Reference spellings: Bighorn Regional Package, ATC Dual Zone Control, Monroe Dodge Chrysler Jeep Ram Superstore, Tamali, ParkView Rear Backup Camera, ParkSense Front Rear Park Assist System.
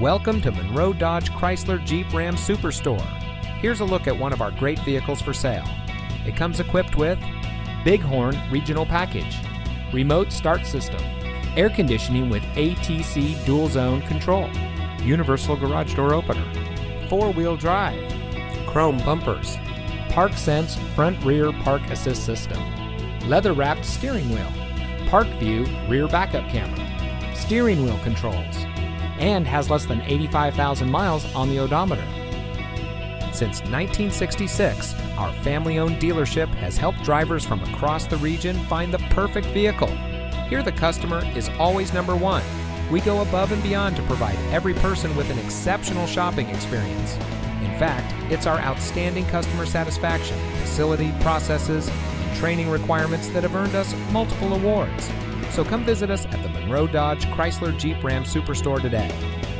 Welcome to Monroe Dodge Chrysler Jeep Ram Superstore. Here's a look at one of our great vehicles for sale. It comes equipped with Bighorn Regional Package, Remote Start System, Air Conditioning with ATC Dual Zone Control, Universal Garage Door Opener, Four-Wheel Drive, Chrome Bumpers, ParkSense Front Rear Park Assist System, Leather-Wrapped Steering Wheel, ParkView Rear Backup Camera, Steering Wheel Controls, and has less than 85,000 miles on the odometer. Since 1966, our family-owned dealership has helped drivers from across the region find the perfect vehicle. Here the customer is always number one. We go above and beyond to provide every person with an exceptional shopping experience. In fact, it's our outstanding customer satisfaction, facility, processes, and training requirements that have earned us multiple awards. So come visit us at the Monroe Dodge Chrysler Jeep Ram Superstore today.